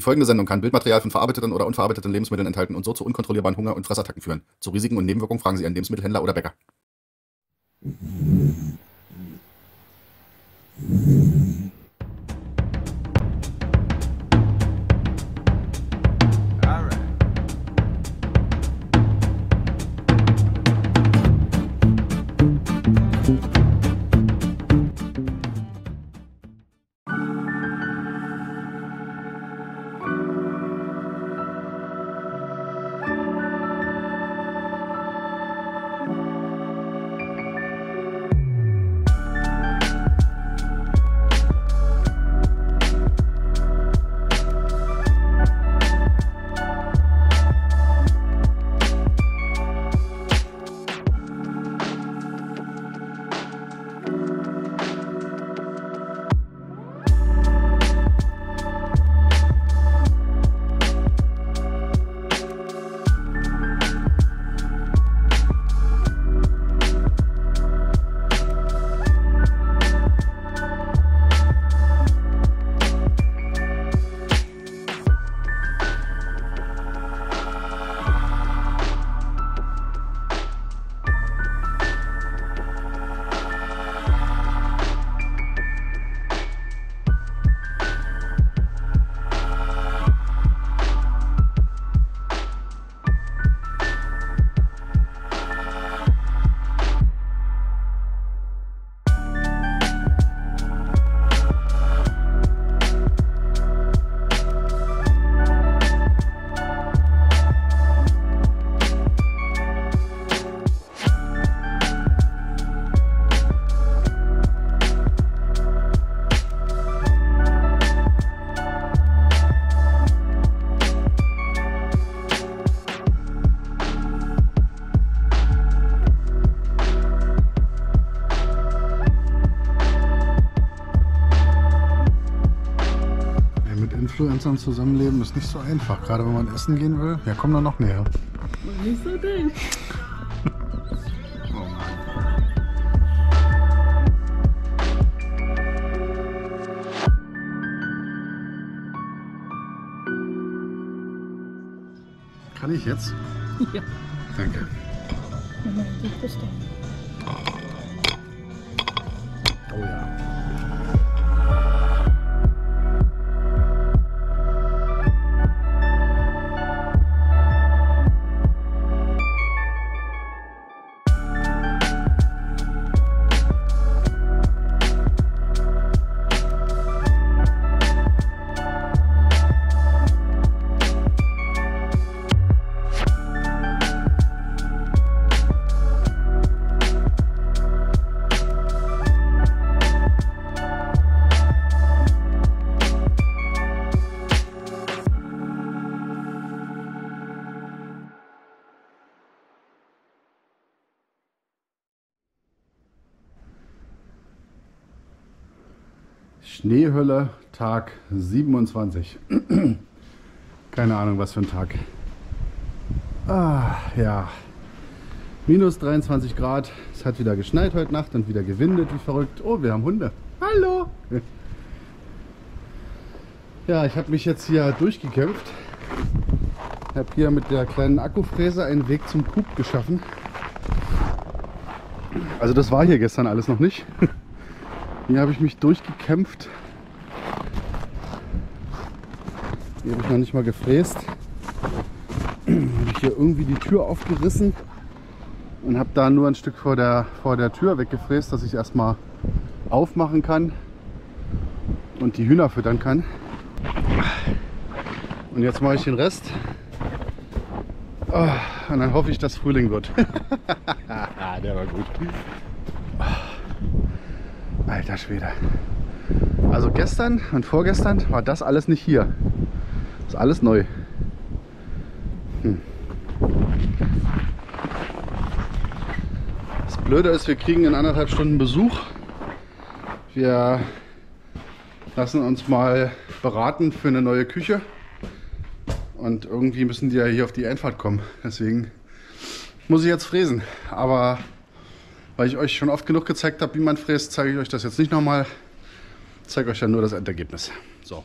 Die folgende Sendung kann Bildmaterial von verarbeiteten oder unverarbeiteten Lebensmitteln enthalten und so zu unkontrollierbaren Hunger und Fressattacken führen. Zu Risiken und Nebenwirkungen fragen Sie einen Lebensmittelhändler oder Bäcker. Zusammenleben ist nicht so einfach, gerade wenn man essen gehen will. Ja, komm da noch näher. Nicht so dicht. Kann ich jetzt? Ja. Danke. Oh ja. Schneehölle, Tag 27. Keine Ahnung, was für ein Tag. Ah, ja. Minus 23 Grad. Es hat wieder geschneit heute Nacht und wieder gewindet, wie verrückt. Oh, wir haben Hunde. Hallo! Ja, ich habe mich jetzt hier durchgekämpft. Ich habe hier mit der kleinen Akkufräse einen Weg zum Coop geschaffen. Also das war hier gestern alles noch nicht. Hier habe ich mich durchgekämpft. Hier habe ich noch nicht mal gefräst. Habe ich hier irgendwie die Tür aufgerissen und habe da nur ein Stück vor der Tür weggefräst, dass ich erstmal aufmachen kann und die Hühner füttern kann. Und jetzt mache ich den Rest. Und dann hoffe ich, dass Frühling wird. Der war gut. Alter Schwede. Also gestern und vorgestern war das alles nicht hier. Ist alles neu. Das Blöde ist, wir kriegen in 1,5 Stunden Besuch. Wir lassen uns mal beraten für eine neue Küche. Und irgendwie müssen die ja hier auf die Einfahrt kommen. Deswegen muss ich jetzt fräsen. Aber weil ich euch schon oft genug gezeigt habe, wie man fräst, zeige ich euch das jetzt nicht nochmal. Ich zeige euch ja nur das Endergebnis. So.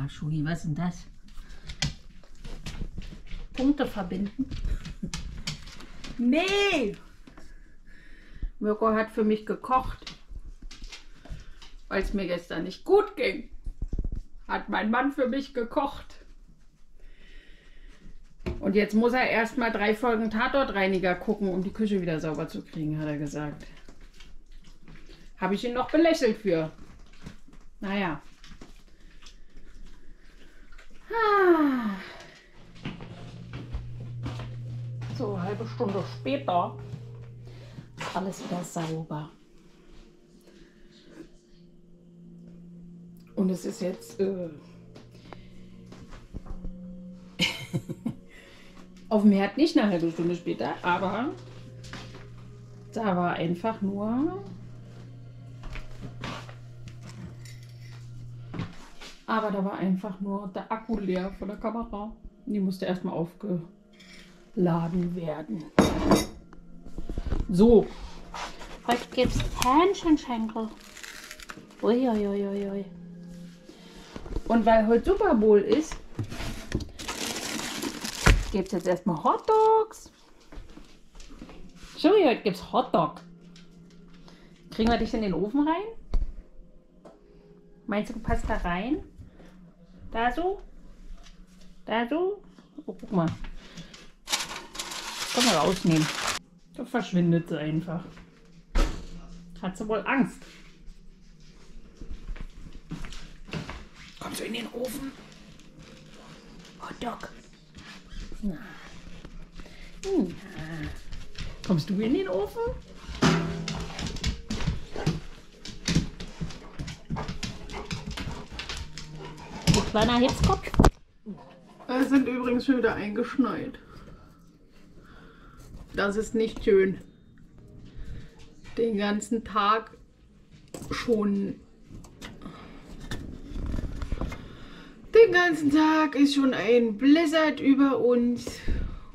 mal, Schuhi, was ist denn das? Punkte verbinden. Nee! Mirko hat für mich gekocht, weil es mir gestern nicht gut ging. Hat mein Mann für mich gekocht. Und jetzt muss er erstmal 3 Folgen Tatortreiniger gucken, um die Küche wieder sauber zu kriegen, hat er gesagt. Habe ich ihn noch belächelt für. Naja. Ah. So, eine halbe Stunde später ist alles wieder sauber. Und es ist jetzt auf dem Herd nicht eine halbe Stunde später, aber da war einfach nur der Akku leer von der Kamera. Die musste erstmal aufgeladen werden. So, heute gibt's Hähnchenschenkel. Uiuiuiui. Und weil heute Super Bowl ist, gibt es jetzt erstmal Hot Dogs. Sorry, heute gibt es Hot Dog. Kriegen wir dich in den Ofen rein? Meinst du, du passt da rein? Da so? Da so? Oh, guck mal. Können wir rausnehmen. Da verschwindet sie einfach. Hat sie wohl Angst. Kommst du in den Ofen? Hot Dog. Na. Na. Kommst du in den Ofen? Du kleiner Hitzkopf. Es sind übrigens schon wieder eingeschneit. Das ist nicht schön. Den ganzen Tag schon. Den ganzen Tag ist schon ein Blizzard über uns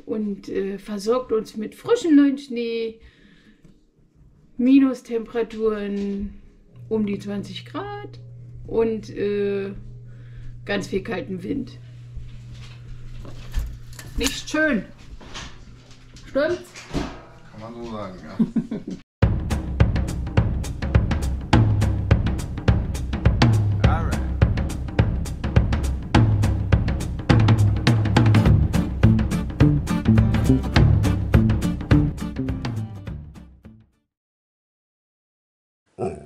und versorgt uns mit frischem neuen Schnee, Minustemperaturen um die 20 Grad und ganz viel kalten Wind. Nicht schön. Stimmt's? Kann man so sagen, ja. Oh.